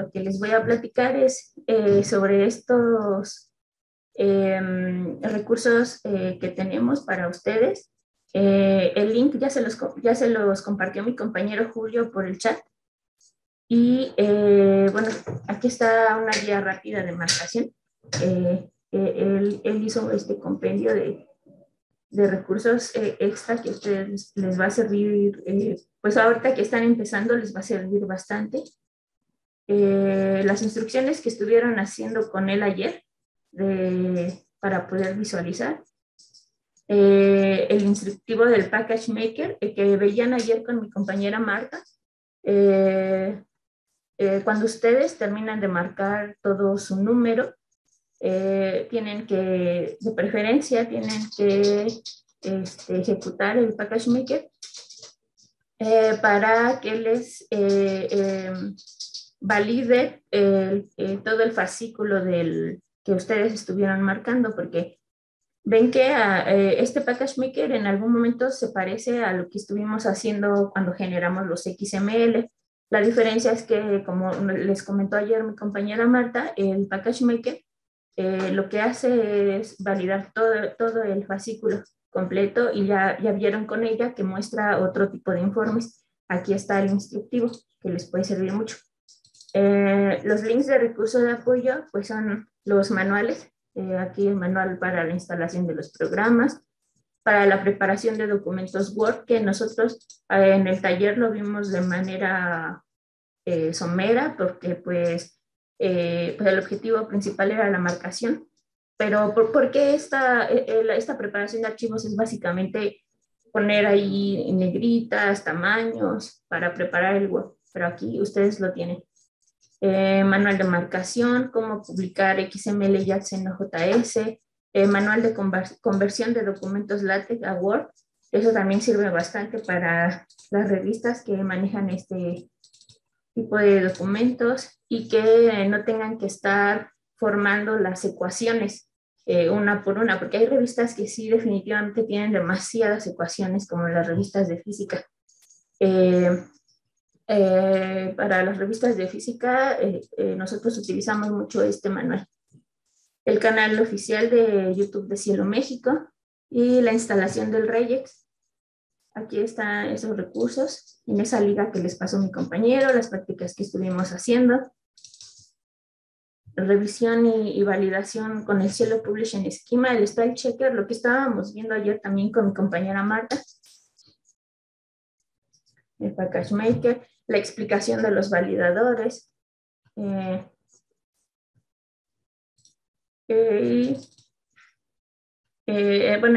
lo que les voy a platicar es sobre estos recursos que tenemos para ustedes. El link ya se los compartió mi compañero Julio por el chat. Y bueno, aquí está una guía rápida de marcación. Él hizo este compendio de recursos extra que a ustedes les va a servir, pues ahorita que están empezando les va a servir bastante. Las instrucciones que estuvieron haciendo con él ayer para poder visualizar. El instructivo del Package Maker que veían ayer con mi compañera Marta. Cuando ustedes terminan de marcar todo su número, tienen que, de preferencia, tienen que ejecutar el Package Maker para que les valide todo el fascículo que ustedes estuvieron marcando, porque ven que este Package Maker en algún momento se parece a lo que estuvimos haciendo cuando generamos los XML. La diferencia es que, como les comentó ayer mi compañera Marta, el Package Maker lo que hace es validar todo el fascículo completo y ya vieron con ella que muestra otro tipo de informes. Aquí está el instructivo que les puede servir mucho. Los links de recursos de apoyo pues son los manuales. Aquí el manual para la instalación de los programas, para la preparación de documentos Word, que nosotros en el taller lo vimos de manera somera, porque pues el objetivo principal era la marcación, pero porque esta preparación de archivos es básicamente poner ahí negritas, tamaños, para preparar el Word, pero aquí ustedes lo tienen. Manual de marcación, cómo publicar XML y JS, manual de conversión de documentos LaTeX a Word. Eso también sirve bastante para las revistas que manejan este tipo de documentos y que no tengan que estar formando las ecuaciones una por una, porque hay revistas que sí definitivamente tienen demasiadas ecuaciones, como las revistas de física. Para las revistas de física, nosotros utilizamos mucho este manual. El canal oficial de YouTube de SciELO México y la instalación del Regex. Aquí están esos recursos, en esa liga que les pasó mi compañero, las prácticas que estuvimos haciendo. Revisión y validación con el SciELO Publishing Schema, el Style Checker, lo que estábamos viendo ayer también con mi compañera Marta. El Package Maker, la explicación de los validadores. Bueno,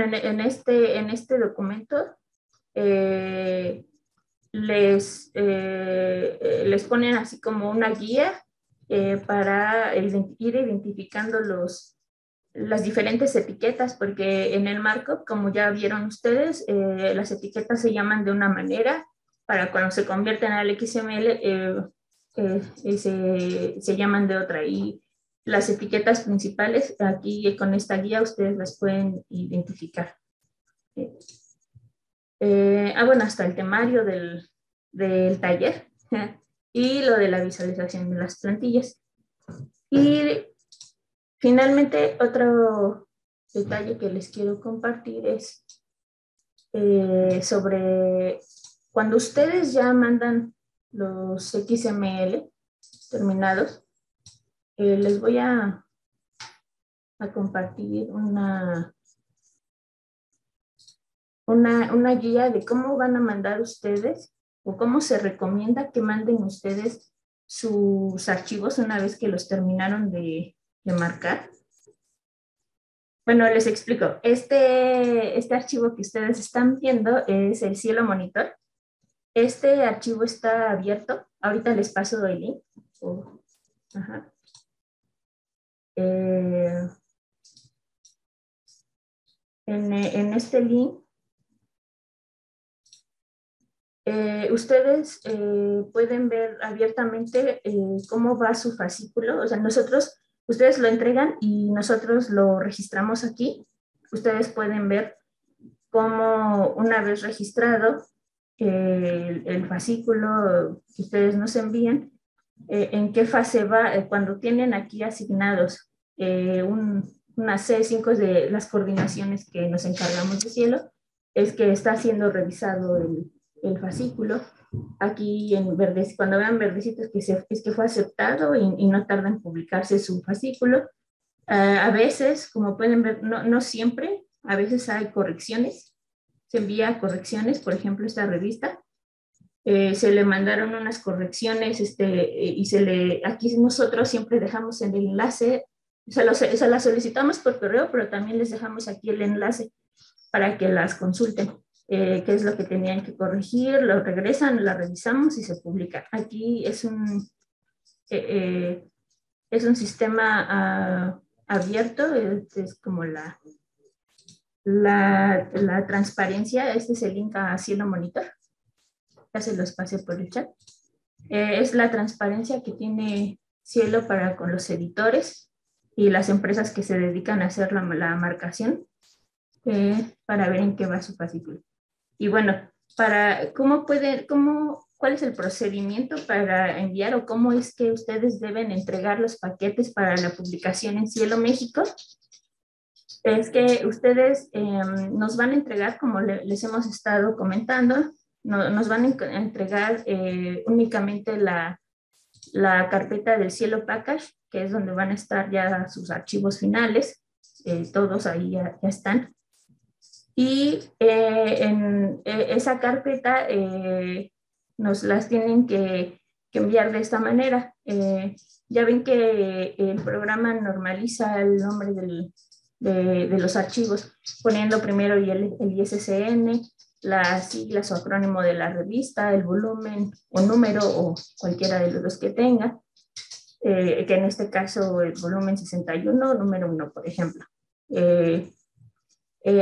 en este documento les ponen así como una guía para ir identificando las diferentes etiquetas, porque en el markup, como ya vieron ustedes, las etiquetas se llaman de una manera. Para cuando se convierten al XML se llaman de otra, y las etiquetas principales aquí con esta guía ustedes las pueden identificar. Bueno, hasta el temario del taller y lo de la visualización de las plantillas. Y finalmente otro detalle que les quiero compartir es sobre... Cuando ustedes ya mandan los XML terminados, les voy a compartir una guía de cómo van a mandar ustedes o cómo se recomienda que manden ustedes sus archivos una vez que los terminaron de marcar. Bueno, les explico. Este archivo que ustedes están viendo es el SciELO Monitor. Este archivo está abierto. Ahorita les paso el link. Ajá. En este link, ustedes pueden ver abiertamente cómo va su fascículo. O sea, ustedes lo entregan y nosotros lo registramos aquí. Ustedes pueden ver cómo, una vez registrado, el fascículo que ustedes nos envían en qué fase va, cuando tienen aquí asignados una serie 5 de las coordinaciones que nos encargamos de SciELO, es que está siendo revisado el fascículo. Aquí en verdes, cuando vean verdecitos, es que fue aceptado y no tarda en publicarse su fascículo. A veces, como pueden ver, no siempre, a veces hay correcciones, se envía correcciones, por ejemplo, esta revista, se le mandaron unas correcciones, y aquí nosotros siempre dejamos el enlace, o sea, las solicitamos por correo, pero también les dejamos aquí el enlace para que las consulten, qué es lo que tenían que corregir, lo regresan, la revisamos y se publica. Aquí es un sistema abierto, es como la transparencia. Este es el link a SciELO Monitor, ya se los pasé por el chat. Es la transparencia que tiene SciELO para con los editores y las empresas que se dedican a hacer la marcación, para ver en qué va su fascículo. Y bueno, ¿cuál es el procedimiento para enviar, o cómo es que ustedes deben entregar los paquetes para la publicación en SciELO México? Es que ustedes nos van a entregar, como les hemos estado comentando, nos van a entregar únicamente la carpeta del SciELO Package, que es donde van a estar ya sus archivos finales, todos ahí ya están. Y en esa carpeta nos las tienen que enviar de esta manera. Ya ven que el programa normaliza el nombre de los archivos, poniendo primero el ISSN, las siglas o acrónimo de la revista, el volumen o número, o cualquiera de los que tenga, que en este caso el volumen 61, número 1, por ejemplo.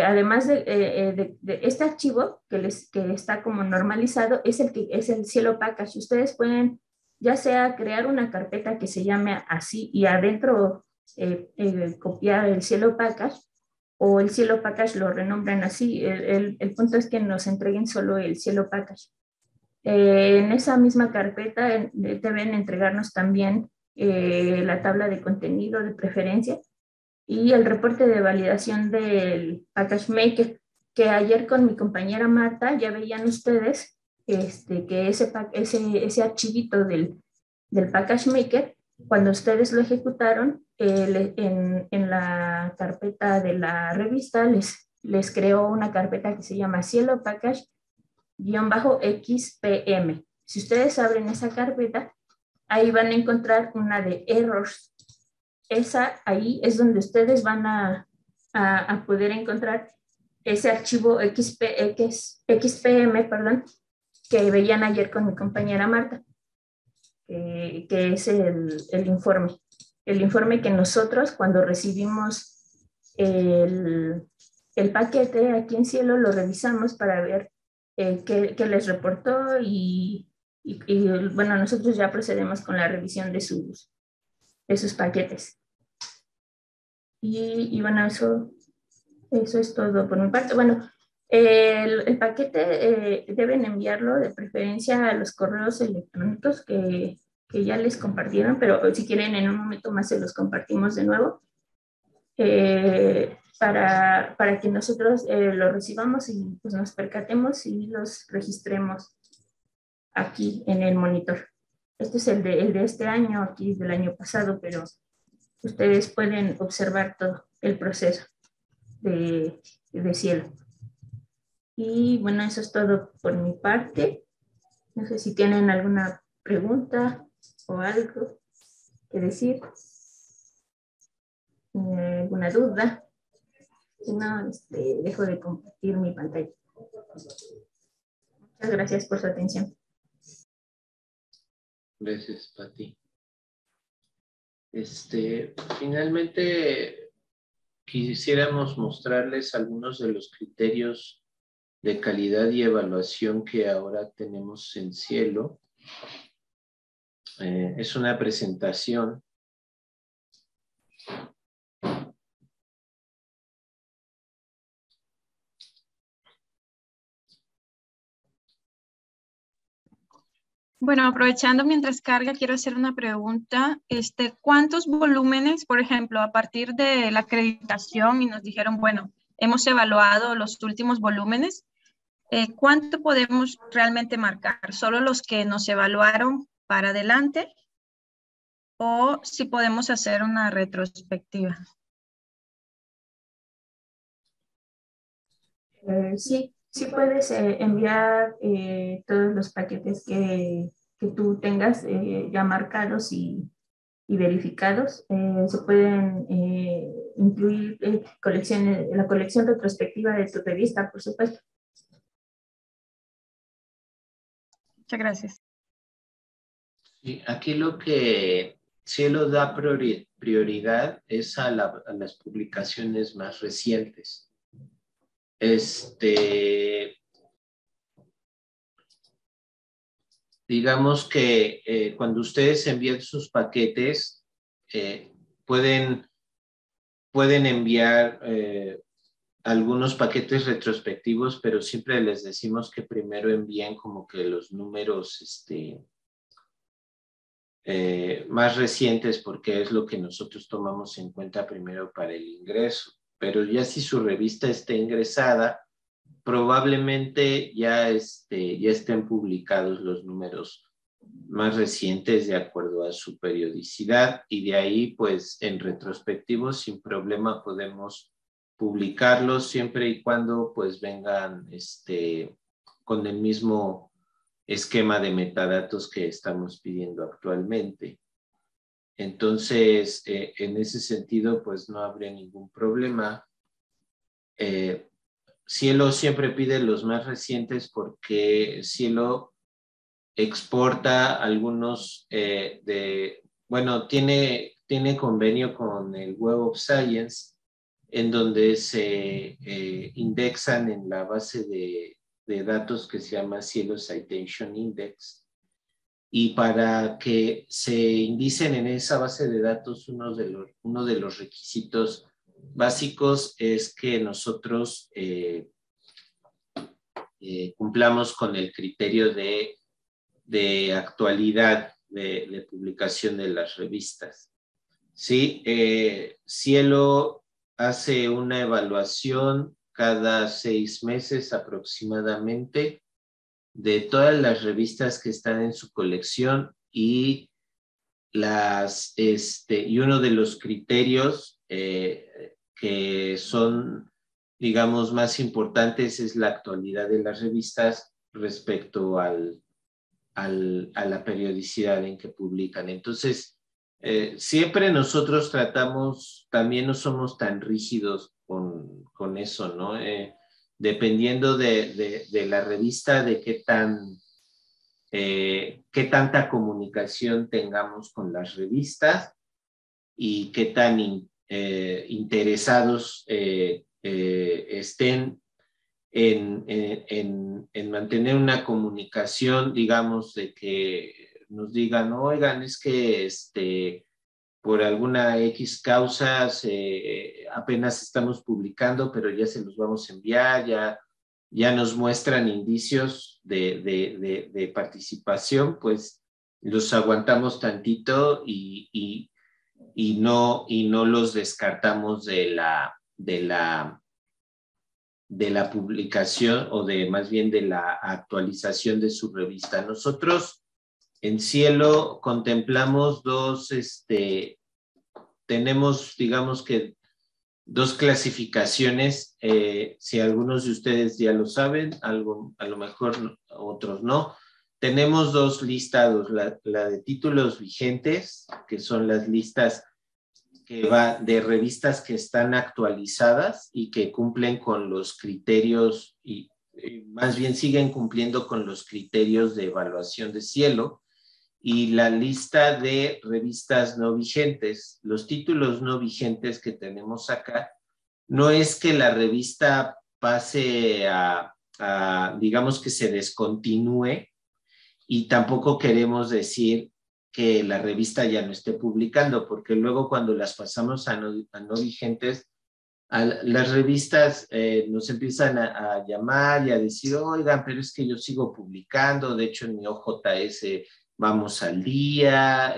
Además de este archivo que está como normalizado, es el SciELO Package. Ustedes pueden ya sea crear una carpeta que se llame así y adentro copiar el SciELO Package, o el SciELO Package lo renombran así. El punto es que nos entreguen solo el SciELO Package. En esa misma carpeta deben entregarnos también la tabla de contenido de preferencia y el reporte de validación del Package Maker, que ayer con mi compañera Marta ya veían ustedes que ese archivito del Package Maker, cuando ustedes lo ejecutaron, en la carpeta de la revista les creó una carpeta que se llama SciELO Package-XPM. Si ustedes abren esa carpeta, ahí van a encontrar una de errors. Ahí es donde ustedes van a poder encontrar ese archivo XPM, perdón, que veían ayer con mi compañera Marta, que es el informe. El informe que nosotros, cuando recibimos el paquete aquí en SciELO, lo revisamos para ver qué les reportó, y bueno, nosotros ya procedemos con la revisión de sus paquetes. Y bueno, eso es todo por mi parte. Bueno, el paquete deben enviarlo de preferencia a los correos electrónicos que ya les compartieron, pero si quieren en un momento más se los compartimos de nuevo, para que nosotros lo recibamos y pues nos percatemos y los registremos aquí en el monitor. Este es el de este año, aquí es del año pasado, pero ustedes pueden observar todo el proceso de SciELO. Y bueno, eso es todo por mi parte. No sé si tienen alguna pregunta o algo que decir. ¿Alguna duda? Si no, dejo de compartir mi pantalla. Muchas gracias por su atención. Gracias, Pati. Finalmente, quisiéramos mostrarles algunos de los criterios de calidad y evaluación que ahora tenemos en SciELO. Es una presentación. Bueno, aprovechando mientras carga, quiero hacer una pregunta. ¿Cuántos volúmenes, por ejemplo, a partir de la acreditación y nos dijeron, bueno, hemos evaluado los últimos volúmenes, cuánto podemos realmente marcar? ¿Solo los que nos evaluaron para adelante? ¿O si podemos hacer una retrospectiva? Sí puedes enviar todos los paquetes que tú tengas ya marcados y verificados. Se pueden incluir colecciones, la colección retrospectiva de tu revista, por supuesto. Muchas gracias. Sí, aquí lo que SciELO da prioridad es a las publicaciones más recientes. Digamos que cuando ustedes envían sus paquetes, pueden enviar algunos paquetes retrospectivos, pero siempre les decimos que primero envíen como que los números más recientes, porque es lo que nosotros tomamos en cuenta primero para el ingreso. Pero ya si su revista esté ingresada, probablemente ya estén publicados los números más recientes de acuerdo a su periodicidad, y de ahí pues en retrospectivo sin problema podemos publicarlos siempre y cuando pues vengan con el mismo esquema de metadatos que estamos pidiendo actualmente. Entonces, en ese sentido, pues no habría ningún problema. SciELO siempre pide los más recientes porque SciELO exporta algunos tiene convenio con el Web of Science, en donde se indexan en la base de datos que se llama SciELO Citation Index. Y para que se indicen en esa base de datos, uno de los requisitos básicos es que nosotros cumplamos con el criterio de actualidad de publicación de las revistas. Sí, SciELO hace una evaluación cada 6 meses aproximadamente de todas las revistas que están en su colección, y y uno de los criterios que son, digamos, más importantes es la actualidad de las revistas respecto a la periodicidad en que publican. Entonces, siempre nosotros tratamos, también no somos tan rígidos con eso, ¿no? Dependiendo de la revista, de qué tanta comunicación tengamos con las revistas y qué tan interesados estén en mantener una comunicación, digamos, de que nos digan, oigan, es que por alguna X causa apenas estamos publicando, pero ya se los vamos a enviar, ya nos muestran indicios de participación, pues los aguantamos tantito y no los descartamos de la publicación, o más bien de la actualización de su revista. Nosotros en SciELO contemplamos tenemos, digamos que, 2 clasificaciones. Si algunos de ustedes ya lo saben, a lo mejor no, otros no. Tenemos 2 listados, la de títulos vigentes, que son las listas que van de revistas que están actualizadas y que cumplen con los criterios, y más bien siguen cumpliendo con los criterios de evaluación de SciELO. Y la lista de revistas no vigentes. Los títulos no vigentes que tenemos acá no es que la revista pase digamos que se descontinúe, y tampoco queremos decir que la revista ya no esté publicando, porque luego cuando las pasamos a no vigentes, las revistas nos empiezan a llamar y a decir, oigan, pero es que yo sigo publicando, de hecho en mi OJS vamos al día,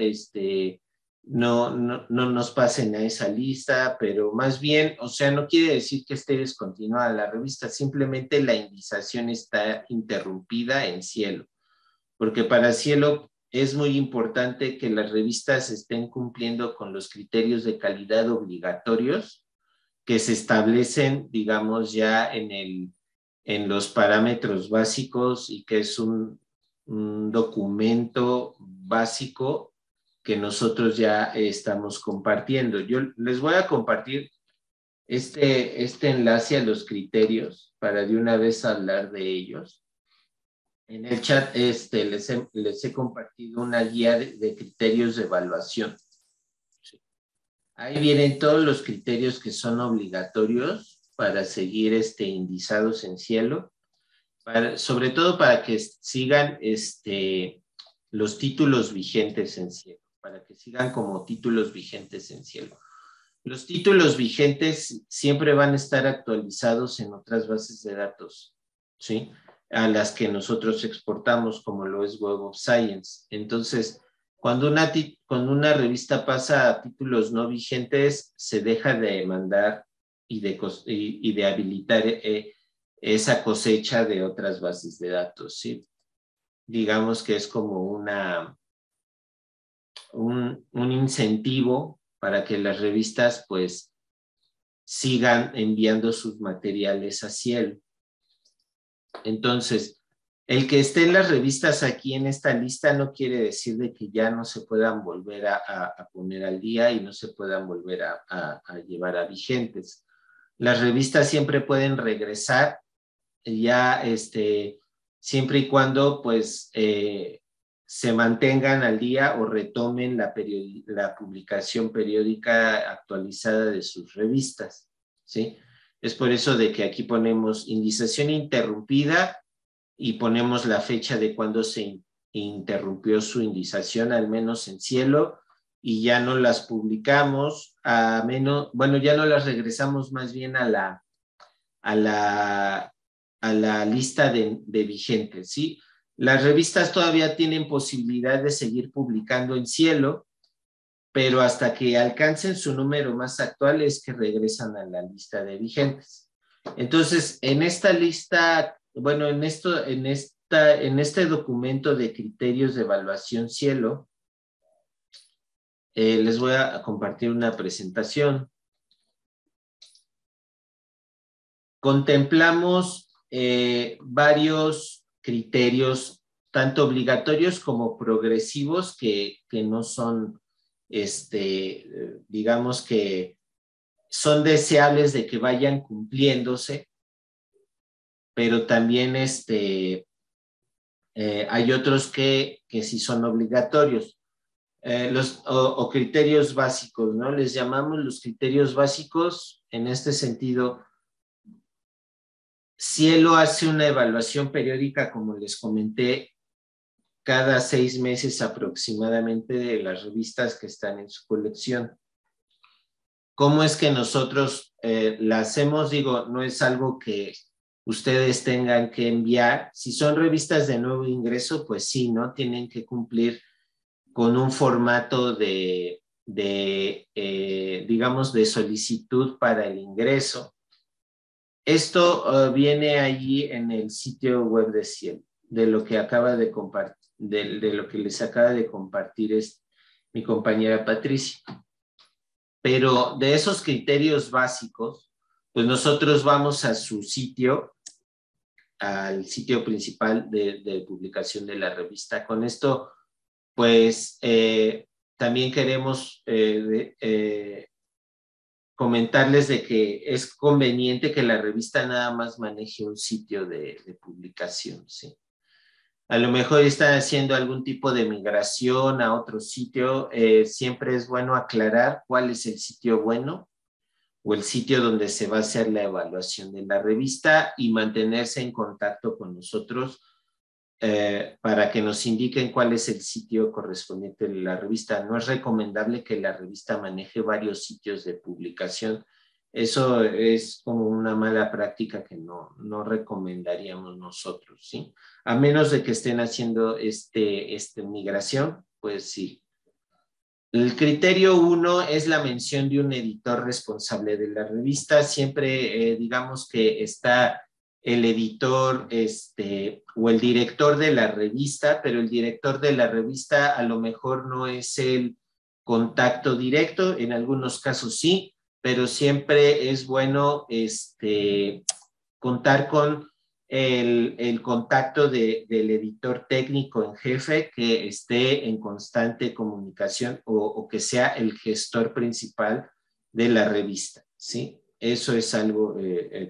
no nos pasen a esa lista, pero más bien, o sea, no quiere decir que esté descontinuada la revista, simplemente la indización está interrumpida en SciELO, porque para SciELO es muy importante que las revistas estén cumpliendo con los criterios de calidad obligatorios que se establecen, digamos, ya en los parámetros básicos y que es un documento básico que nosotros ya estamos compartiendo. Yo les voy a compartir este enlace a los criterios para de una vez hablar de ellos. En el chat les he compartido una guía de criterios de evaluación. Ahí vienen todos los criterios que son obligatorios para seguir indizados en SciELO, sobre todo para que sigan los títulos vigentes en SciELO, para que sigan como títulos vigentes en SciELO. Los títulos vigentes siempre van a estar actualizados en otras bases de datos, ¿sí? A las que nosotros exportamos, como lo es Web of Science. Entonces, cuando una revista pasa a títulos no vigentes, se deja de mandar y de habilitar esa cosecha de otras bases de datos, ¿sí? Digamos que es como un incentivo para que las revistas, pues, sigan enviando sus materiales a SciELO. Entonces, el que estén las revistas aquí en esta lista no quiere decir de que ya no se puedan volver a poner al día y no se puedan volver a llevar a vigentes. Las revistas siempre pueden regresar ya siempre y cuando pues se mantengan al día o retomen la publicación periódica actualizada de sus revistas, ¿sí? Es por eso de que aquí ponemos indización interrumpida y ponemos la fecha de cuando se interrumpió su indización, al menos en SciELO, y ya no las publicamos, a menos, bueno, ya no las regresamos más bien a la lista de vigentes, ¿sí? Las revistas todavía tienen posibilidad de seguir publicando en SciELO, pero hasta que alcancen su número más actual es que regresan a la lista de vigentes. Entonces, en esta lista... Bueno, en este documento de criterios de evaluación SciELO, les voy a compartir una presentación. Contemplamos varios criterios, tanto obligatorios como progresivos, que no son, digamos que son deseables de que vayan cumpliéndose, pero también hay otros que sí son obligatorios, o criterios básicos, ¿no? Les llamamos los criterios básicos. En este sentido, SciELO hace una evaluación periódica, como les comenté, cada 6 meses aproximadamente de las revistas que están en su colección. ¿Cómo es que nosotros la hacemos? Digo, no es algo que ustedes tengan que enviar. Si son revistas de nuevo ingreso, pues sí, ¿no? Tienen que cumplir con un formato digamos, de solicitud para el ingreso. Esto viene allí en el sitio web de SciELO, de lo que les acaba de compartir mi compañera Patricia. Pero de esos criterios básicos, pues nosotros vamos a su sitio, al sitio principal de publicación de la revista. Con esto, pues, también queremos comentarles de que es conveniente que la revista nada más maneje un sitio de publicación, ¿sí? A lo mejor están haciendo algún tipo de migración a otro sitio. Siempre es bueno aclarar cuál es el sitio bueno o el sitio donde se va a hacer la evaluación de la revista, y mantenerse en contacto con nosotros para que nos indiquen cuál es el sitio correspondiente de la revista. No es recomendable que la revista maneje varios sitios de publicación Eso es como una mala práctica que no recomendaríamos nosotros, ¿sí? A menos de que estén haciendo migración, pues sí. El criterio 1 es la mención de un editor responsable de la revista. Siempre digamos que está el editor o el director de la revista, pero el director de la revista a lo mejor no es el contacto directo, en algunos casos sí, pero siempre es bueno contar con el contacto del editor técnico en jefe que esté en constante comunicación o que sea el gestor principal de la revista, ¿sí? Eso es algo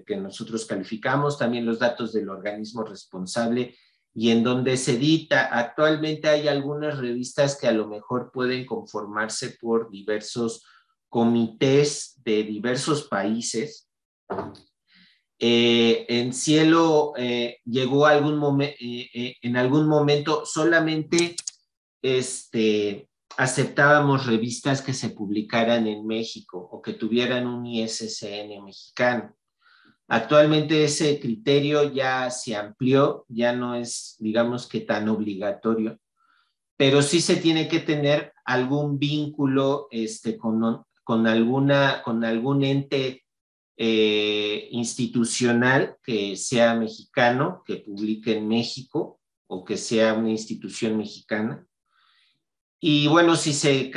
que nosotros calificamos. También los datos del organismo responsable y en donde se edita. Actualmente hay algunas revistas que a lo mejor pueden conformarse por diversos comités de diversos países. En SciELO llegó en algún momento solamente aceptábamos revistas que se publicaran en México o que tuvieran un ISSN mexicano. Actualmente ese criterio ya se amplió, ya no es, digamos, que tan obligatorio, pero sí se tiene que tener algún vínculo con algún ente institucional que sea mexicano, que publique en México o que sea una institución mexicana. Y bueno, si se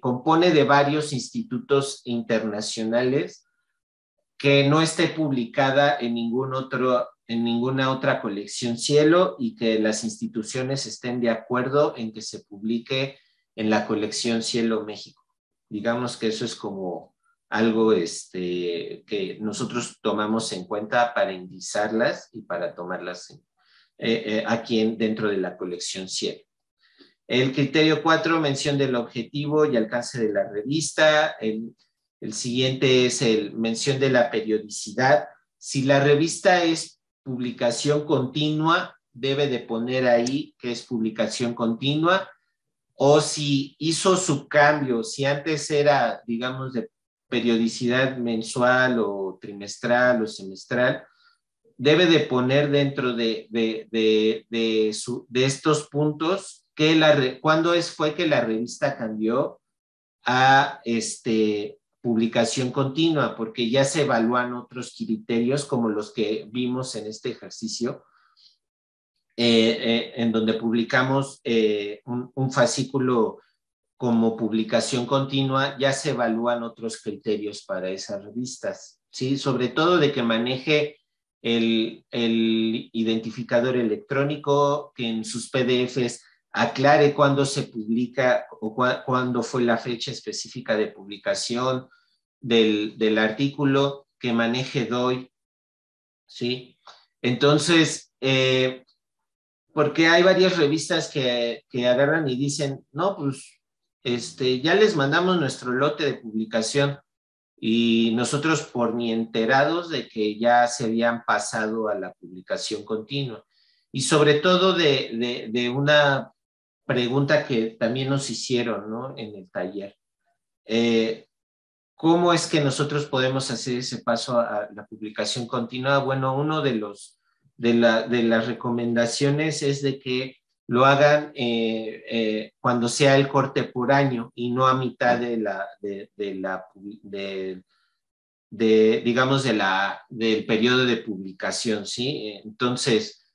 compone de varios institutos internacionales, que no esté publicada en ninguna otra colección SciELO y que las instituciones estén de acuerdo en que se publique en la colección SciELO México. Digamos que eso es como algo que nosotros tomamos en cuenta para indizarlas y para tomarlas en cuenta. Dentro de la colección SciELO. El criterio 4, mención del objetivo y alcance de la revista. El siguiente es mención de la periodicidad. Si la revista es publicación continua, debe de poner ahí que es publicación continua, o si hizo su cambio, si antes era, digamos, de periodicidad mensual o trimestral o semestral, debe de poner dentro de estos puntos que cuándo fue que la revista cambió a publicación continua, porque ya se evalúan otros criterios como los que vimos en este ejercicio, en donde publicamos un fascículo como publicación continua, ya se evalúan otros criterios para esas revistas, ¿sí? Sobre todo de que maneje el identificador electrónico, que en sus PDFs aclare cuándo se publica o cuándo fue la fecha específica de publicación del artículo, que maneje DOI, ¿sí? Entonces, porque hay varias revistas que agarran y dicen, no, pues ya les mandamos nuestro lote de publicación, y nosotros por ni enterados de que ya se habían pasado a la publicación continua. Y sobre todo de una pregunta que también nos hicieron, ¿no?, en el taller. ¿Cómo es que nosotros podemos hacer ese paso a la publicación continua? Bueno, uno de las recomendaciones es de que lo hagan cuando sea el corte por año y no a mitad del periodo de publicación, ¿sí? Entonces,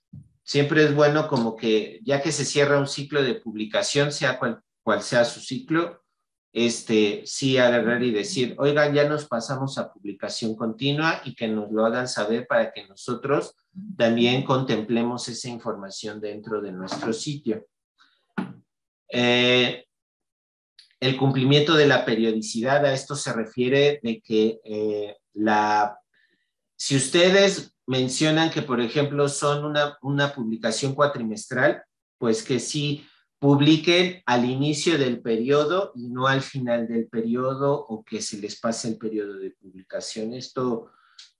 siempre es bueno como que ya que se cierra un ciclo de publicación, sea cual sea su ciclo, sí agarrar y decir, oigan, ya nos pasamos a publicación continua, y que nos lo hagan saber para que nosotros también contemplemos esa información dentro de nuestro sitio. El cumplimiento de la periodicidad, a esto se refiere de que si ustedes mencionan que, por ejemplo, son una publicación cuatrimestral, pues que sí publiquen al inicio del periodo y no al final del periodo, o que se les pase el periodo de publicación. Esto,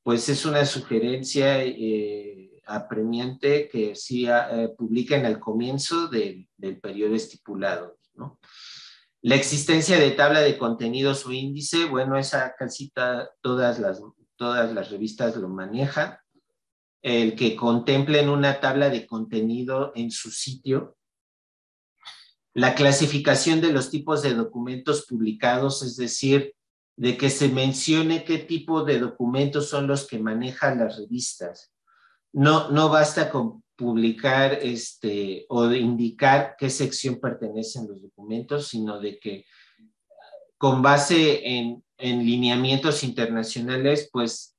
pues, es una sugerencia apremiante, que sí publiquen al comienzo del periodo estipulado, ¿no? La existencia de tabla de contenidos o índice, bueno, esa casita todas las revistas lo manejan. El que contemplen una tabla de contenido en su sitio. La clasificación de los tipos de documentos publicados, es decir, de que se mencione qué tipo de documentos son los que manejan las revistas. No basta con publicar o de indicar qué sección pertenecen los documentos, sino de que con base en lineamientos internacionales, pues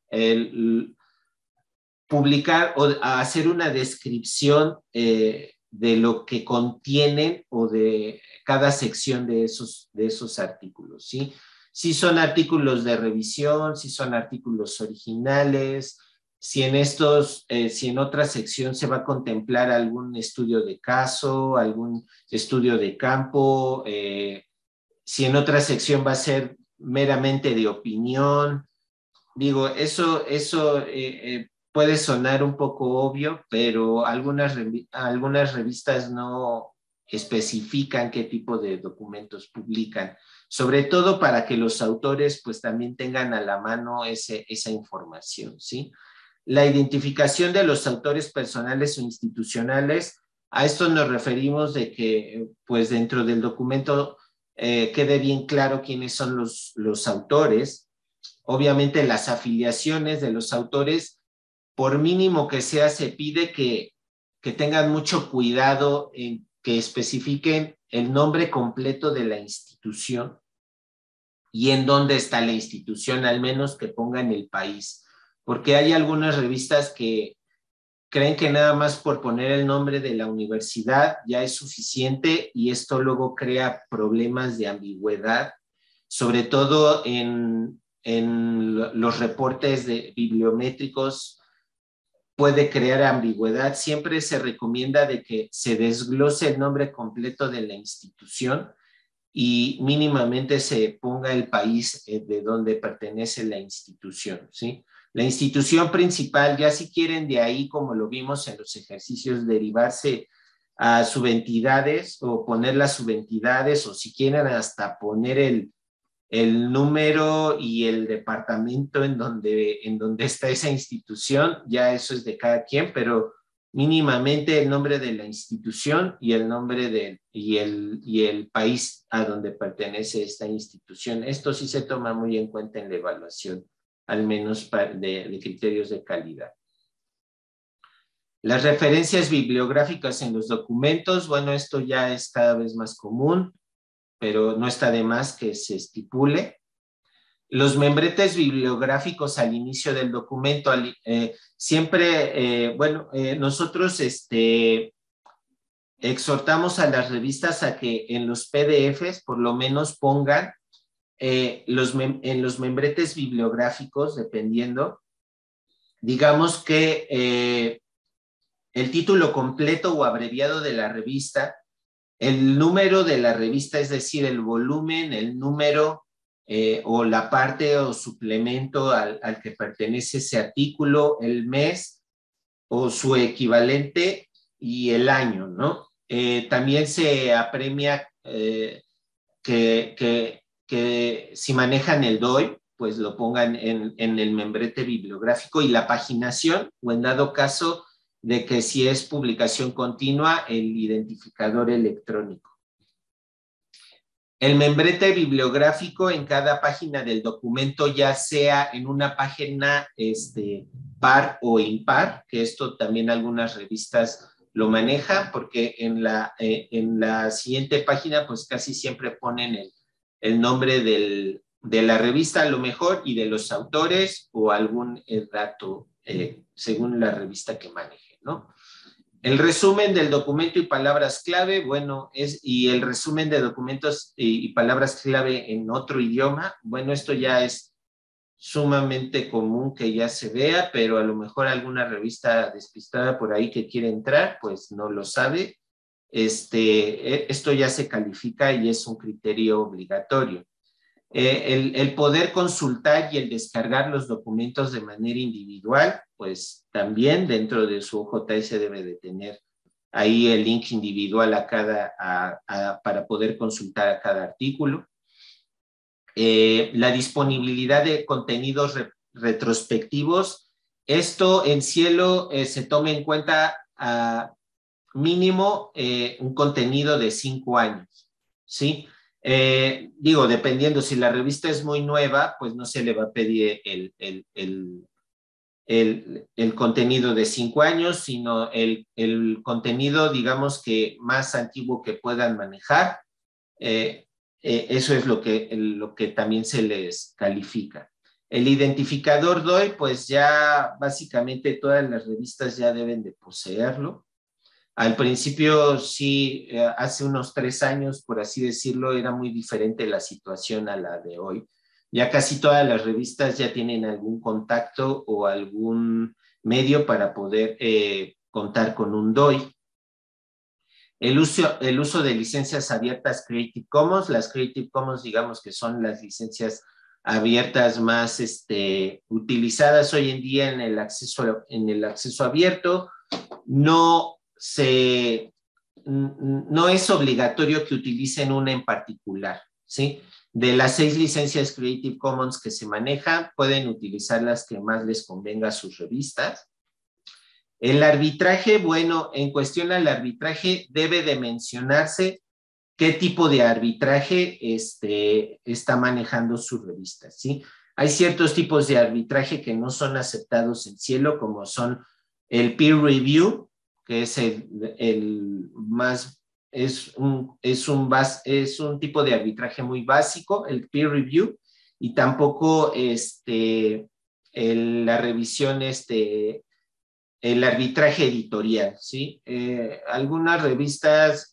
publicar o hacer una descripción de lo que contienen o de cada sección de esos artículos, ¿sí? Si son artículos de revisión, si son artículos originales, si en otra sección se va a contemplar algún estudio de caso, algún estudio de campo, si en otra sección va a ser meramente de opinión. Digo, eso puede sonar un poco obvio, pero algunas revistas no especifican qué tipo de documentos publican, sobre todo para que los autores pues también tengan a la mano esa información, ¿sí? La identificación de los autores personales o institucionales, a esto nos referimos de que pues dentro del documento quede bien claro quiénes son los autores. Obviamente las afiliaciones de los autores, por mínimo que sea, se pide que tengan mucho cuidado en que especifiquen el nombre completo de la institución y en dónde está la institución, al menos que pongan el país, porque hay algunas revistas que creen que nada más por poner el nombre de la universidad ya es suficiente, y esto luego crea problemas de ambigüedad, sobre todo en los reportes bibliométricos. Puede crear ambigüedad. Siempre se recomienda de que se desglose el nombre completo de la institución y mínimamente se ponga el país de donde pertenece la institución, ¿sí? La institución principal, ya si quieren de ahí, como lo vimos en los ejercicios, derivarse a subentidades o poner las subentidades, o si quieren hasta poner el número y el departamento en donde está esa institución, ya eso es de cada quien, pero mínimamente el nombre de la institución y el nombre y el país a donde pertenece esta institución. Esto sí se toma muy en cuenta en la evaluación, al menos de criterios de calidad. Las referencias bibliográficas en los documentos, bueno, esto ya es cada vez más común, pero no está de más que se estipule. Los membretes bibliográficos al inicio del documento, nosotros exhortamos a las revistas a que en los PDFs por lo menos pongan en los membretes bibliográficos, dependiendo, digamos que el título completo o abreviado de la revista, el número de la revista, es decir, el volumen, el número o la parte o suplemento al que pertenece ese artículo, el mes o su equivalente y el año, ¿no? También se apremia que si manejan el DOI, pues lo pongan en el membrete bibliográfico, y la paginación, o en dado caso de que si es publicación continua, el identificador electrónico. El membrete bibliográfico en cada página del documento, ya sea en una página par o impar, que esto también algunas revistas lo manejan, porque en la siguiente página pues casi siempre ponen el nombre de la revista a lo mejor, y de los autores o algún dato según la revista que maneje, ¿no? El resumen del documento y palabras clave, bueno, y el resumen de documentos y palabras clave en otro idioma, bueno, esto ya es sumamente común que ya se vea, pero a lo mejor alguna revista despistada por ahí que quiere entrar, pues no lo sabe. Esto ya se califica y es un criterio obligatorio. El poder consultar y el descargar los documentos de manera individual, pues también dentro de su OJS debe de tener ahí el link individual a cada, para poder consultar a cada artículo. La disponibilidad de contenidos retrospectivos. Esto en SciELO se toma en cuenta mínimo un contenido de 5 años, ¿sí? Digo, dependiendo, si la revista es muy nueva, pues no se le va a pedir el contenido de 5 años, sino el contenido, digamos, que más antiguo que puedan manejar. Eso es lo que también se les califica. El identificador DOI, pues ya básicamente todas las revistas ya deben de poseerlo. Al principio, sí, hace unos 3 años, por así decirlo, era muy diferente la situación a la de hoy. Ya casi todas las revistas ya tienen algún contacto o algún medio para poder contar con un DOI. El uso de licencias abiertas Creative Commons. Las Creative Commons, digamos que son las licencias abiertas más utilizadas hoy en día en el acceso abierto. No es obligatorio que utilicen una en particular, ¿sí? De las 6 licencias Creative Commons que se manejan, pueden utilizar las que más les convenga a sus revistas. El arbitraje, bueno, en cuestión al arbitraje, debe de mencionarse qué tipo de arbitraje está manejando su revista, ¿sí? Hay ciertos tipos de arbitraje que no son aceptados en SciELO, como son el peer review, que es un tipo de arbitraje muy básico, el peer review, y tampoco el arbitraje editorial, ¿sí? Algunas revistas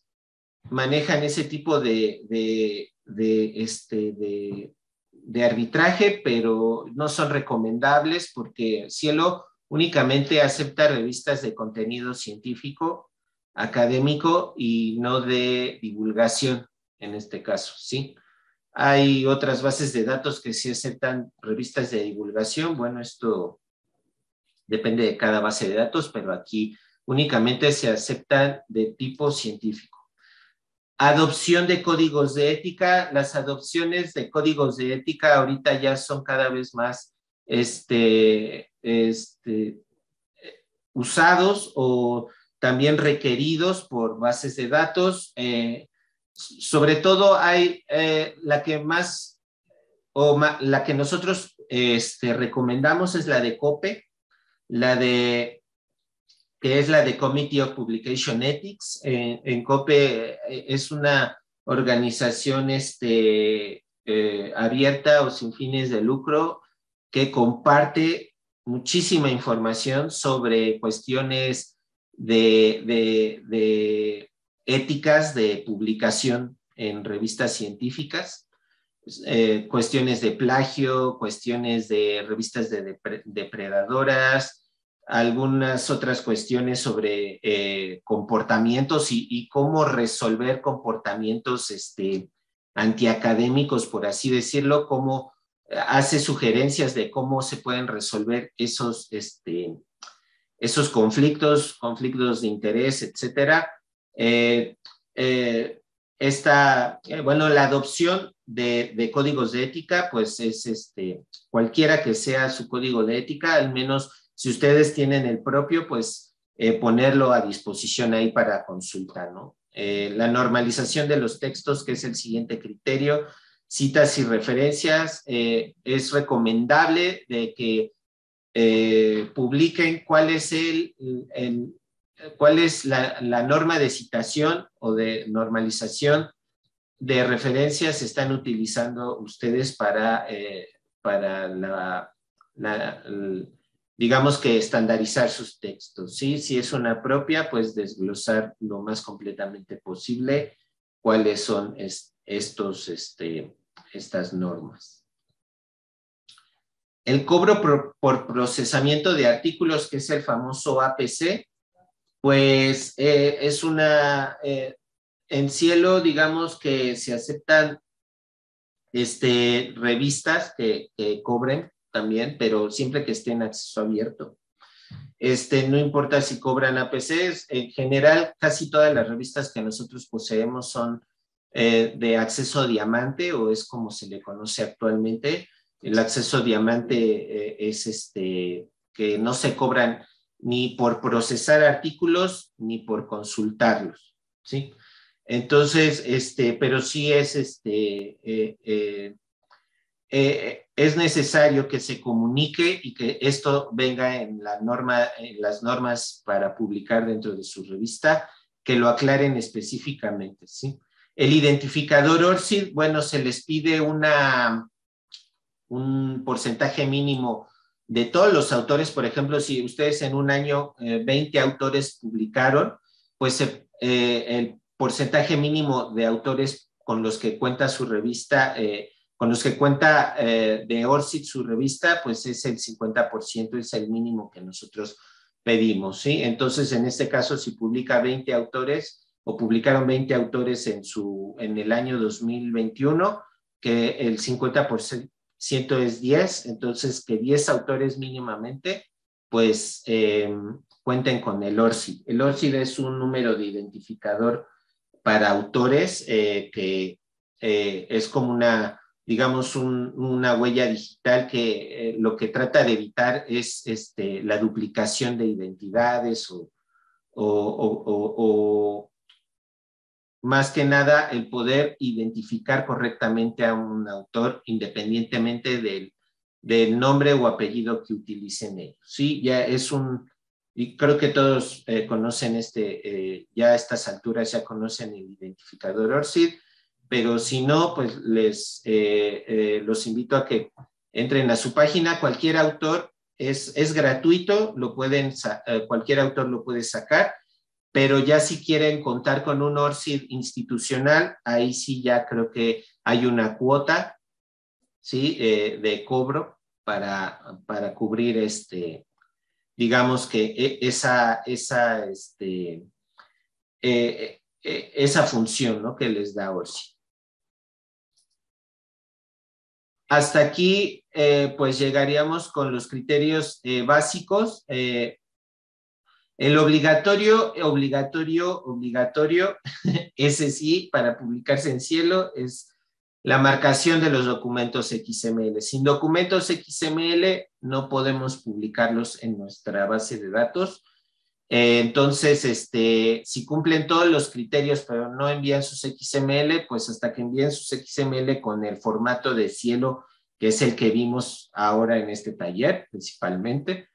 manejan ese tipo de arbitraje, pero no son recomendables porque SciELO únicamente acepta revistas de contenido científico, académico y no de divulgación, en este caso, ¿sí? Hay otras bases de datos que sí aceptan revistas de divulgación. Bueno, esto depende de cada base de datos, pero aquí únicamente se aceptan de tipo científico. Adopción de códigos de ética. Las adopciones de códigos de ética ahorita ya son cada vez más usados o también requeridos por bases de datos. Sobre todo hay la que nosotros recomendamos es la de COPE, que es la de Committee of Publication Ethics. En COPE es una organización abierta o sin fines de lucro que comparte muchísima información sobre cuestiones de éticas de publicación en revistas científicas, cuestiones de plagio, cuestiones de revistas depredadoras, algunas otras cuestiones sobre comportamientos y cómo resolver comportamientos antiacadémicos, por así decirlo, cómo hace sugerencias de cómo se pueden resolver esos conflictos de interés, etcétera. La adopción de códigos de ética, pues es cualquiera que sea su código de ética, al menos si ustedes tienen el propio, pues ponerlo a disposición ahí para consulta, ¿no? La normalización de los textos, que es el siguiente criterio. Citas y referencias, es recomendable de que publiquen cuál es la norma de citación o de normalización de referencias están utilizando ustedes digamos que estandarizar sus textos, ¿sí? Si es una propia, pues desglosar lo más completamente posible cuáles son estas normas. El cobro por procesamiento de artículos, que es el famoso APC, pues es en SciELO, digamos que se aceptan revistas que cobren también, pero siempre que estén en acceso abierto. No importa si cobran APCs, en general casi todas las revistas que nosotros poseemos son de acceso a diamante, o es como se le conoce actualmente. El acceso a diamante es que no se cobran ni por procesar artículos ni por consultarlos, ¿sí? Entonces, pero sí es necesario que se comunique y que esto venga en la norma, en las normas para publicar dentro de su revista, que lo aclaren específicamente, ¿sí? El identificador ORCID, bueno, se les pide un porcentaje mínimo de todos los autores. Por ejemplo, si ustedes en un año 20 autores publicaron, pues el porcentaje mínimo de autores con los que cuenta su revista, con los que cuenta de ORCID su revista, pues es el 50%, es el mínimo que nosotros pedimos, ¿sí? Entonces, en este caso, si publica 20 autores o publicaron 20 autores en el año 2021, que el 50% es 10, entonces que 10 autores mínimamente, pues cuenten con el ORCID. El ORCID es un número de identificador para autores que es como una, digamos, una huella digital que lo que trata de evitar es la duplicación de identidades o más que nada el poder identificar correctamente a un autor independientemente del nombre o apellido que utilicen ellos. Sí, ya es y creo que todos conocen ya a estas alturas ya conocen el identificador ORCID, pero si no, pues los invito a que entren a su página. Cualquier autor es gratuito, cualquier autor lo puede sacar. Pero ya si quieren contar con un ORCID institucional, ahí sí ya creo que hay una cuota, ¿sí? De cobro para cubrir digamos que esa función, ¿no? Que les da ORCID. Hasta aquí pues llegaríamos con los criterios básicos. El obligatorio, ese sí, para publicarse en SciELO, es la marcación de los documentos XML. Sin documentos XML no podemos publicarlos en nuestra base de datos. Entonces, si cumplen todos los criterios, pero no envían sus XML, pues hasta que envíen sus XML con el formato de SciELO, que es el que vimos ahora en este taller principalmente,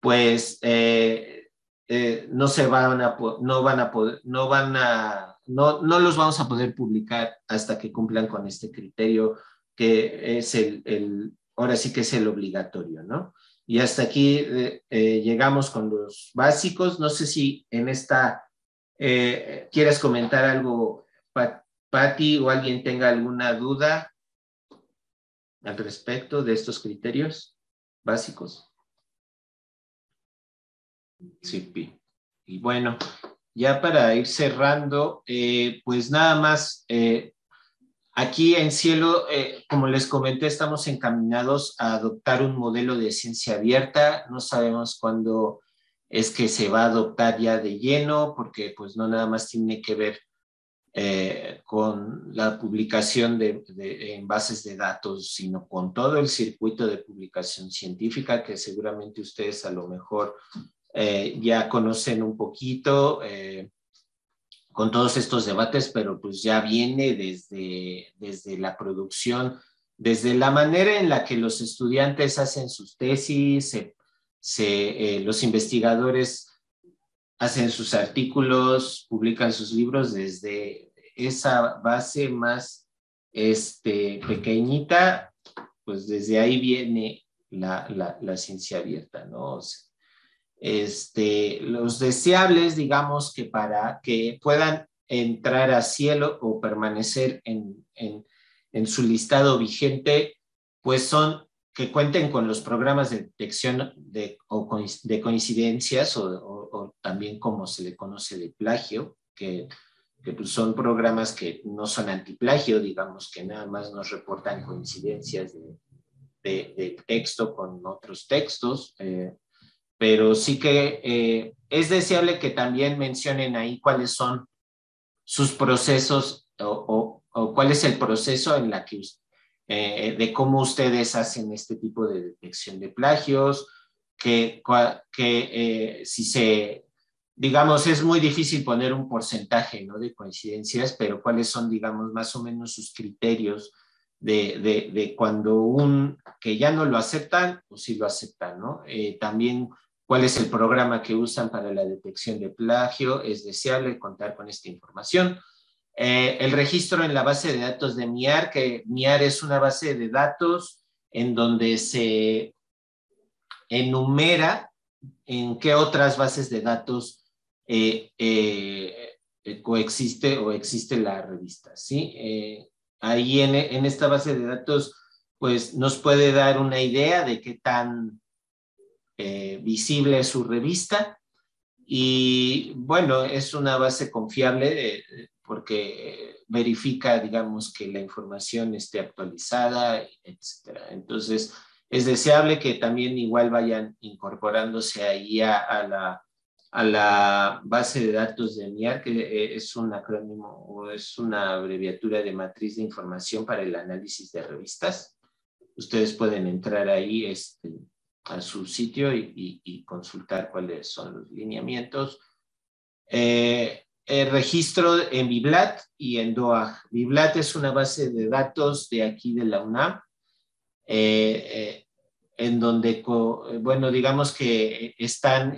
pues... no los vamos a poder publicar hasta que cumplan con este criterio que es ahora sí que es el obligatorio, ¿no? Y hasta aquí llegamos con los básicos. No sé si en esta quieres comentar algo, Pati, o alguien tenga alguna duda al respecto de estos criterios básicos. Sí, y bueno, ya para ir cerrando, pues nada más, aquí en SciELO, como les comenté, estamos encaminados a adoptar un modelo de ciencia abierta. No sabemos cuándo es que se va a adoptar ya de lleno, porque pues no nada más tiene que ver con la publicación en bases de datos, sino con todo el circuito de publicación científica que seguramente ustedes a lo mejor... ya conocen un poquito con todos estos debates, pero pues ya viene desde la producción, desde la manera en la que los estudiantes hacen sus tesis, los investigadores hacen sus artículos, publican sus libros, desde esa base más pequeñita, pues desde ahí viene la ciencia abierta, ¿no? O sea, los deseables, digamos, que para que puedan entrar a SciELO o permanecer en su listado vigente, pues son que cuenten con los programas de detección de coincidencias o también como se le conoce de plagio, que pues son programas que no son antiplagio, digamos, que nada más nos reportan coincidencias de texto con otros textos, pero sí que es deseable que también mencionen ahí cuáles son sus procesos o cuál es el proceso en la que de cómo ustedes hacen este tipo de detección de plagios, que si se, digamos, es muy difícil poner un porcentaje, ¿no?, de coincidencias, pero cuáles son, digamos, más o menos sus criterios de cuando que ya no lo aceptan o sí lo aceptan, ¿no? También cuál es el programa que usan para la detección de plagio. Es deseable contar con esta información. El registro en la base de datos de MIAR, que MIAR es una base de datos en donde se enumera en qué otras bases de datos coexiste o existe la revista, ¿sí? Ahí en esta base de datos, pues, nos puede dar una idea de qué tan visible es su revista. Y bueno, es una base confiable porque verifica, digamos, que la información esté actualizada, etcétera. Entonces, es deseable que también igual vayan incorporándose ahí a la base de datos de MIAR, que es un acrónimo o es una abreviatura de Matriz de Información para el Análisis de Revistas. Ustedes pueden entrar ahí a su sitio y consultar cuáles son los lineamientos. El registro en Biblat y en DOAJ. Biblat es una base de datos de aquí de la UNAM, en donde, bueno, digamos que están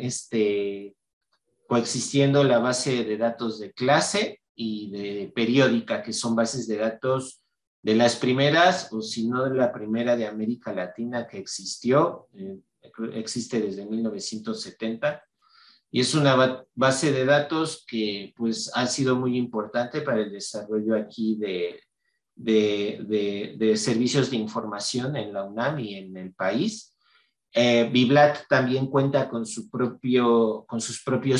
coexistiendo la base de datos de clase y de periódica, que son bases de datos de las primeras, o si no de la primera de América Latina que existió, existe desde 1970, y es una base de datos que, pues, ha sido muy importante para el desarrollo aquí de servicios de información en la UNAM y en el país. Biblat también cuenta con sus propios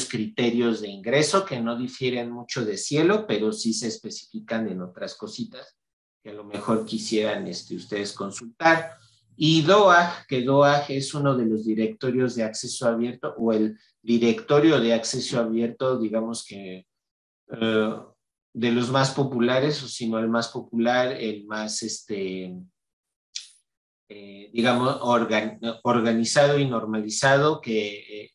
criterios de ingreso, que no difieren mucho de SciELO, pero sí se especifican en otras cositas que a lo mejor quisieran ustedes consultar. Y DOAJ, que DOAJ es uno de los directorios de acceso abierto, o el directorio de acceso abierto, digamos que de los más populares, o si no el más popular, el más, digamos, organizado y normalizado, que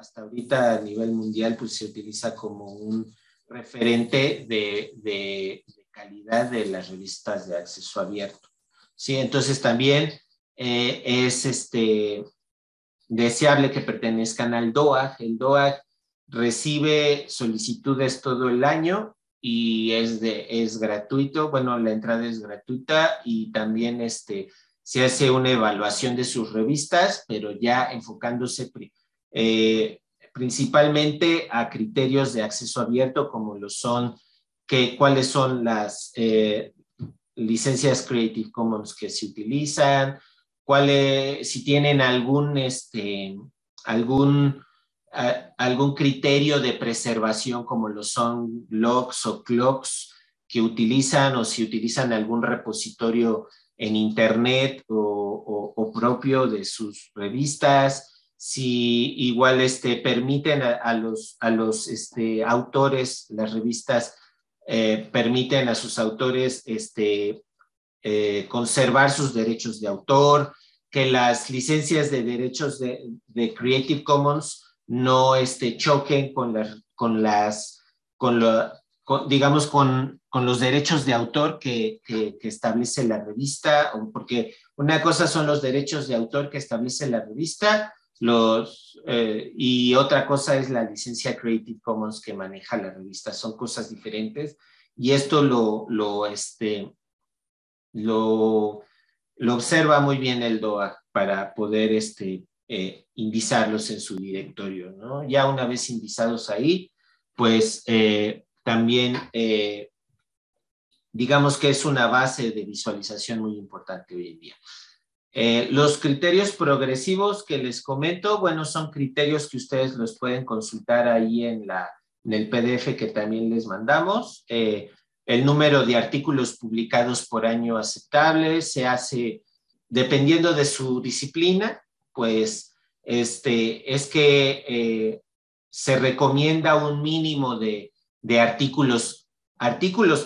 hasta ahorita a nivel mundial, pues, se utiliza como un referente de calidad de las revistas de acceso abierto. Sí, entonces también es deseable que pertenezcan al DOAJ. El DOAJ recibe solicitudes todo el año y es gratuito. Bueno, la entrada es gratuita, y también se hace una evaluación de sus revistas, pero ya enfocándose principalmente a criterios de acceso abierto, como lo son, cuáles son las licencias Creative Commons que se utilizan, si tienen algún criterio de preservación, como lo son LOGS o CLOGS, que utilizan, o si utilizan algún repositorio en internet o propio de sus revistas, si igual permiten a los autores, las revistas permiten a sus autores conservar sus derechos de autor, que las licencias de derechos de Creative Commons no choquen con los derechos de autor que establece la revista, porque una cosa son los derechos de autor que establece la revista, y otra cosa es la licencia Creative Commons que maneja la revista. Son cosas diferentes, y esto lo observa muy bien el DOAJ para poder indizarlos en su directorio, ¿no? Ya una vez indizados ahí, pues también digamos que es una base de visualización muy importante hoy en día. Los criterios progresivos que les comento, bueno, son criterios que ustedes los pueden consultar ahí en el PDF que también les mandamos. El número de artículos publicados por año aceptable se hace dependiendo de su disciplina, pues es que se recomienda un mínimo de artículos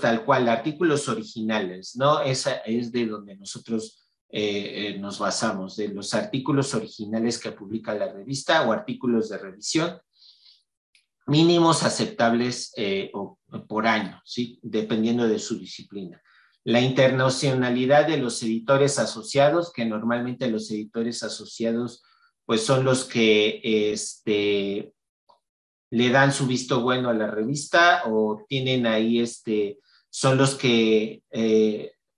tal cual, artículos originales, ¿no? Esa es de donde nosotros nos basamos, de los artículos originales que publica la revista o artículos de revisión, mínimos aceptables por año, ¿sí? Dependiendo de su disciplina. La internacionalidad de los editores asociados, que normalmente los editores asociados pues son los que le dan su visto bueno a la revista o tienen ahí, son los que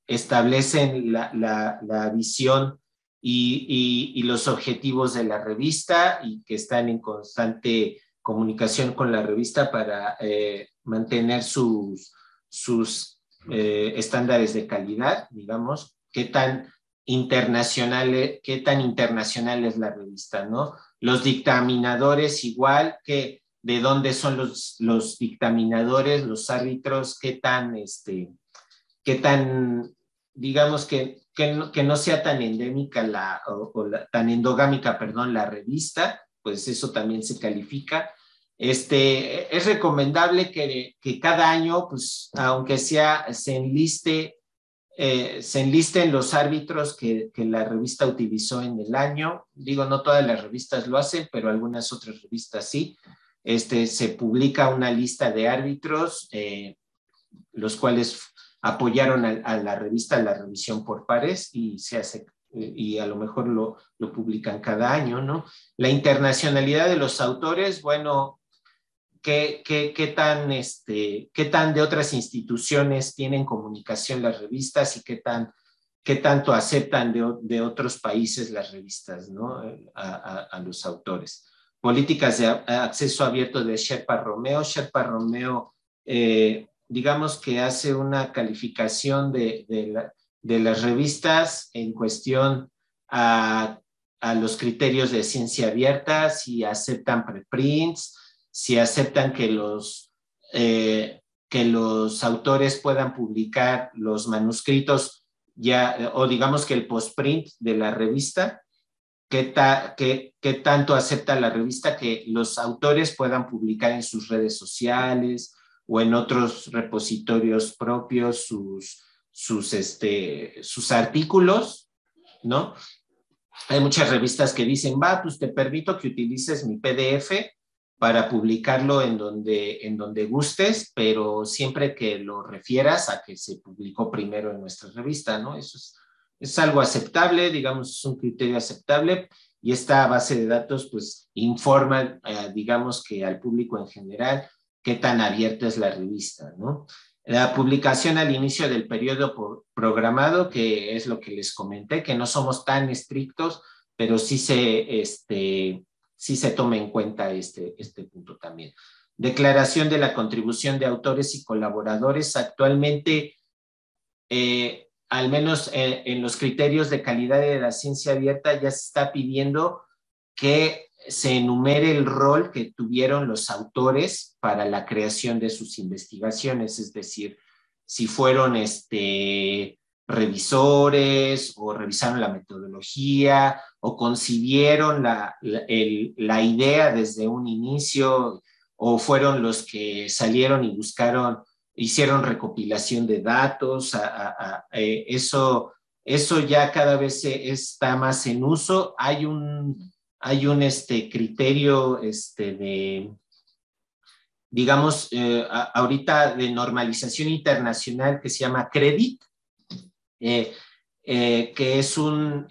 establecen la visión y los objetivos de la revista y que están en constante comunicación con la revista para mantener sus estándares de calidad, digamos, qué tan internacional es la revista, ¿no? Los dictaminadores igual, que de dónde son los dictaminadores, los árbitros, qué tan digamos que no sea tan endémica tan endogámica, perdón, la revista, pues eso también se califica. Es recomendable que cada año, pues, aunque sea, se enlisten los árbitros que la revista utilizó en el año. Digo, no todas las revistas lo hacen, pero algunas otras revistas sí. Se publica una lista de árbitros, los cuales apoyaron a la revista la revisión por pares y se hace, y a lo mejor lo publican cada año, ¿no? La internacionalidad de los autores, bueno, ¿qué tan de otras instituciones tienen comunicación las revistas y qué tanto aceptan de otros países las revistas, ¿no? A los autores. Políticas de acceso abierto de Sherpa Romeo. Sherpa Romeo, digamos que hace una calificación de las revistas en cuestión a los criterios de ciencia abierta, si aceptan preprints, si aceptan que los autores puedan publicar los manuscritos ya, o digamos que el postprint de la revista, qué tanto acepta la revista que los autores puedan publicar en sus redes sociales o en otros repositorios propios sus artículos, ¿no? Hay muchas revistas que dicen, va, pues te permito que utilices mi PDF para publicarlo en donde gustes, pero siempre que lo refieras a que se publicó primero en nuestra revista, ¿no? Eso es algo aceptable, digamos, es un criterio aceptable, y esta base de datos pues informa, digamos, que al público en general, qué tan abierta es la revista, ¿no? La publicación al inicio del periodo programado, que es lo que les comenté, que no somos tan estrictos, pero sí se toma en cuenta este punto también. Declaración de la contribución de autores y colaboradores. Actualmente, al menos en los criterios de calidad de la ciencia abierta, ya se está pidiendo que se enumere el rol que tuvieron los autores para la creación de sus investigaciones, es decir, si fueron revisores o revisaron la metodología o concibieron la idea desde un inicio o fueron los que salieron y buscaron, hicieron recopilación de datos. Eso ya cada vez está más en uso. Hay un criterio de, digamos, ahorita de normalización internacional que se llama CREDIT, que es un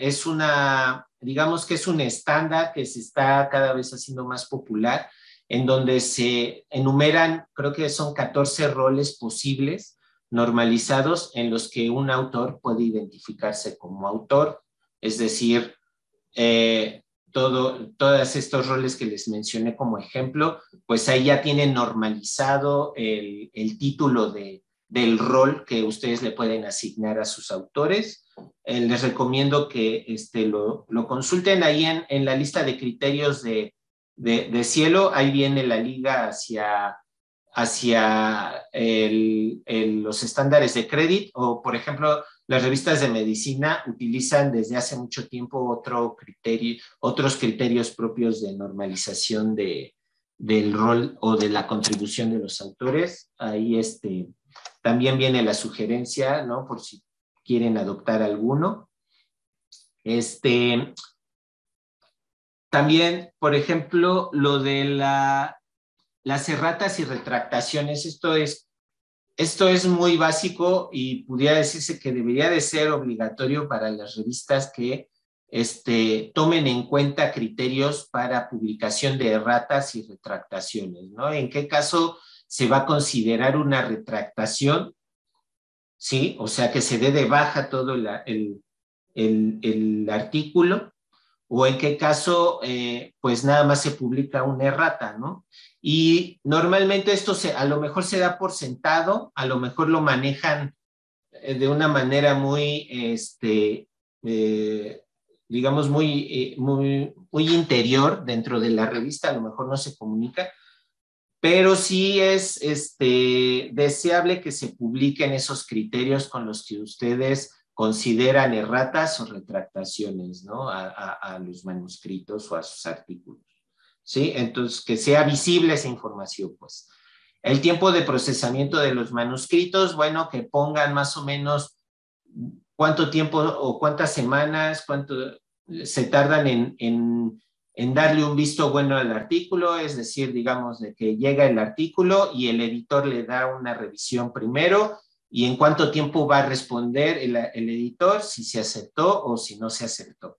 estándar que se está cada vez haciendo más popular, en donde se enumeran, creo que son 14 roles posibles normalizados en los que un autor puede identificarse como autor, es decir, todos estos roles que les mencioné como ejemplo, pues ahí ya tienen normalizado el título del rol que ustedes le pueden asignar a sus autores. Les recomiendo que lo consulten ahí en la lista de criterios de SciELO. Ahí viene la liga hacia los estándares de CREDIT, o por ejemplo las revistas de medicina utilizan desde hace mucho tiempo otros criterios propios de normalización del rol o de la contribución de los autores. Ahí también viene la sugerencia, ¿no?, por si quieren adoptar alguno. También, por ejemplo, lo de las erratas y retractaciones, esto es muy básico y pudiera decirse que debería de ser obligatorio para las revistas que tomen en cuenta criterios para publicación de erratas y retractaciones, ¿no? ¿En qué caso se va a considerar una retractación? ¿Sí? O sea, que se dé de baja todo el artículo, o en qué caso, pues nada más se publica una errata, ¿no? Y normalmente esto a lo mejor se da por sentado, a lo mejor lo manejan de una manera muy, digamos, muy interior dentro de la revista, a lo mejor no se comunica, pero sí es deseable que se publiquen esos criterios con los que ustedes consideran erratas o retractaciones, ¿no?, a los manuscritos o a sus artículos. ¿Sí? Entonces, que sea visible esa información, pues. El tiempo de procesamiento de los manuscritos, bueno, que pongan más o menos cuánto tiempo o cuántas semanas, cuánto se tardan en darle un visto bueno al artículo, es decir, digamos, de que llega el artículo y el editor le da una revisión primero, y en cuánto tiempo va a responder el editor, si se aceptó o si no se aceptó.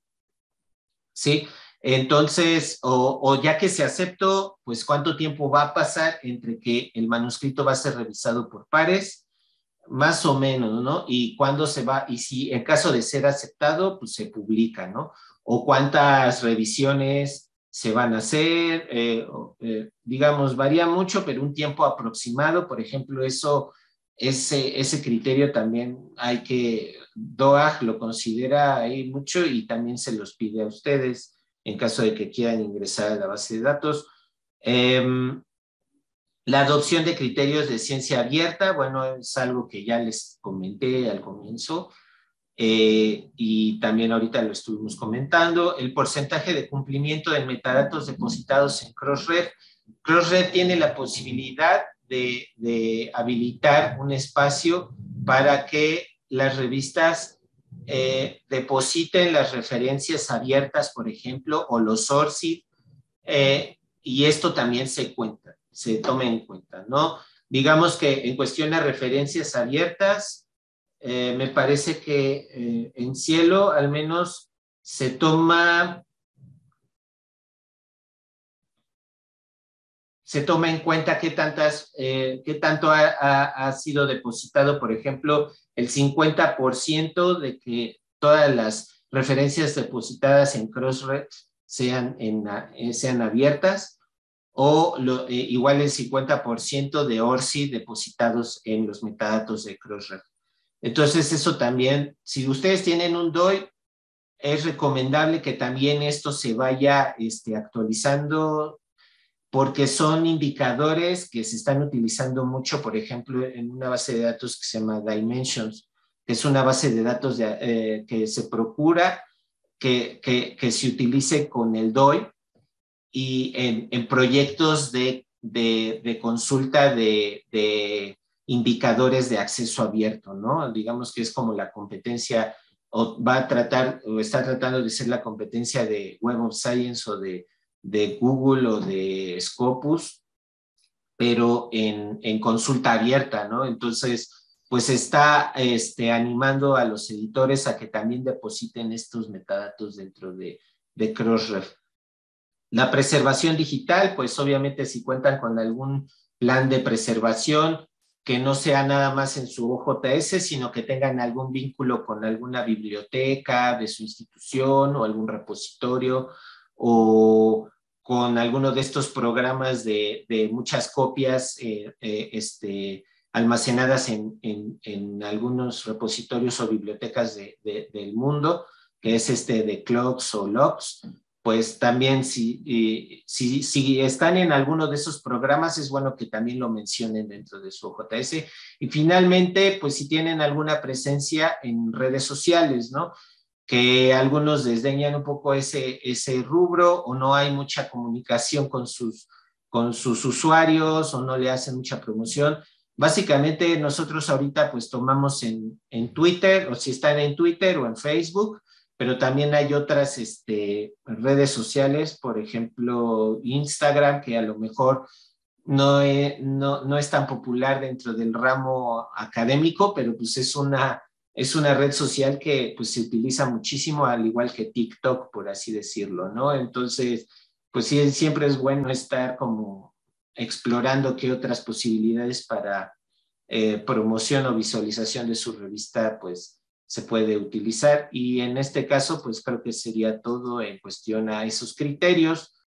¿Sí? Entonces, o ya que se aceptó, pues cuánto tiempo va a pasar entre que el manuscrito va a ser revisado por pares, más o menos, ¿no? Y cuándo se va, y si en caso de ser aceptado, pues se publica, ¿no? O cuántas revisiones se van a hacer, digamos, varía mucho, pero un tiempo aproximado, por ejemplo, eso, ese criterio también hay que, DOAJ lo considera ahí mucho y también se los pide a ustedes, en caso de que quieran ingresar a la base de datos. La adopción de criterios de ciencia abierta, bueno, es algo que ya les comenté al comienzo, y también ahorita lo estuvimos comentando. El porcentaje de cumplimiento de metadatos depositados en CrossRef. CrossRef tiene la posibilidad de habilitar un espacio para que las revistas depositen las referencias abiertas, por ejemplo, o los ORCID, y esto también se toma en cuenta, ¿no? Digamos que en cuestión a referencias abiertas, me parece que en SciELO al menos se toma, en cuenta qué tanto ha sido depositado, por ejemplo, el 50% de que todas las referencias depositadas en CrossRef sean abiertas, o igual el 50% de ORCID depositados en los metadatos de CrossRef. Entonces, eso también, si ustedes tienen un DOI, es recomendable que también esto se vaya actualizando, porque son indicadores que se están utilizando mucho, por ejemplo, en una base de datos que se llama Dimensions, que es una base de datos que se procura que se utilice con el DOI y en proyectos de consulta de indicadores de acceso abierto, ¿no? Digamos que es como la competencia, o va a tratar, o está tratando de ser la competencia de Web of Science o de Google o de Scopus, pero en consulta abierta, ¿no? Entonces, pues está animando a los editores a que también depositen estos metadatos dentro de CrossRef. La preservación digital, pues obviamente si cuentan con algún plan de preservación que no sea nada más en su OJS, sino que tengan algún vínculo con alguna biblioteca de su institución o algún repositorio, o con alguno de estos programas de muchas copias almacenadas en algunos repositorios o bibliotecas del mundo, que es de CLOGS o LOGS, pues también si están en alguno de esos programas, es bueno que también lo mencionen dentro de su OJS. Y finalmente, pues si tienen alguna presencia en redes sociales, ¿no? Que algunos desdeñan un poco ese rubro, o no hay mucha comunicación con sus usuarios, o no le hacen mucha promoción. Básicamente nosotros ahorita pues tomamos en Twitter, o si están en Twitter o en Facebook, pero también hay otras redes sociales, por ejemplo, Instagram, que a lo mejor no es tan popular dentro del ramo académico, pero pues es una red social que pues se utiliza muchísimo, al igual que TikTok, por así decirlo, ¿no? Entonces, pues sí, siempre es bueno estar como explorando qué otras posibilidades para promoción o visualización de su revista, pues, se puede utilizar. Y en este caso, pues creo que sería todo en cuestión a esos criterios.